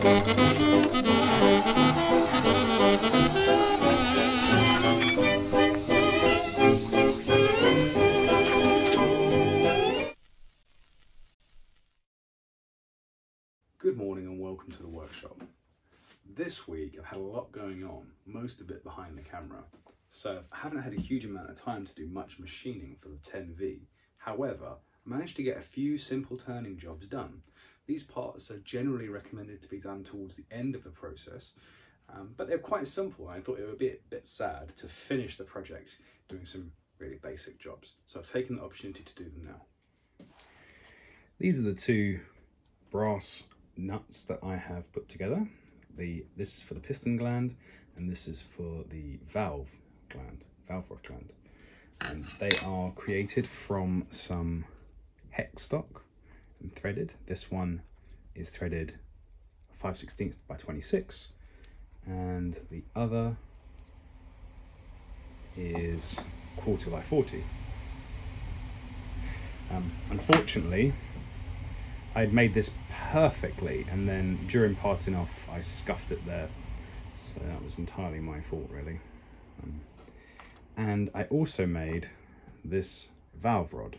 Good morning and welcome to the workshop. This week I've had a lot going on, most of it behind the camera, so I haven't had a huge amount of time to do much machining for the 10V. However, I managed to get a few simple turning jobs done. These parts are generally recommended to be done towards the end of the process, but they're quite simple and I thought it would be a bit sad to finish the project doing some really basic jobs, so I've taken the opportunity to do them now. These are the two brass nuts that I have put together. This is for the piston gland and this is for the valve rock gland, and they are created from some hex stock and threaded. This one is threaded 5/16 by 26 and the other is 1/4 by 40. Unfortunately I'd made this perfectly and then during parting off I scuffed it there, so that was entirely my fault really. And I also made this valve rod,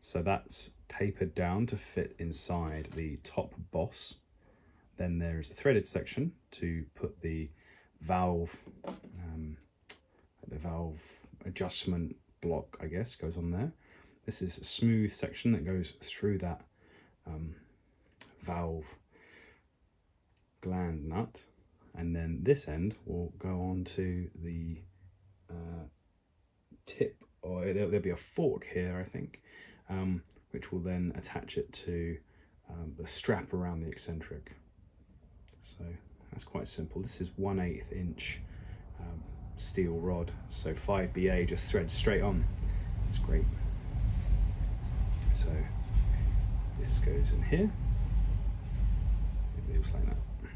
so that's tapered down to fit inside the top boss. Then there's a threaded section to put the valve adjustment block, I guess, goes on there. This is a smooth section that goes through that valve gland nut, and then this end will go on to the tip, or there'll be a fork here I think, which will then attach it to the strap around the eccentric. So that's quite simple. This is 1/8 inch steel rod, so 5BA just threads straight on. It's great. So this goes in here, it looks like that.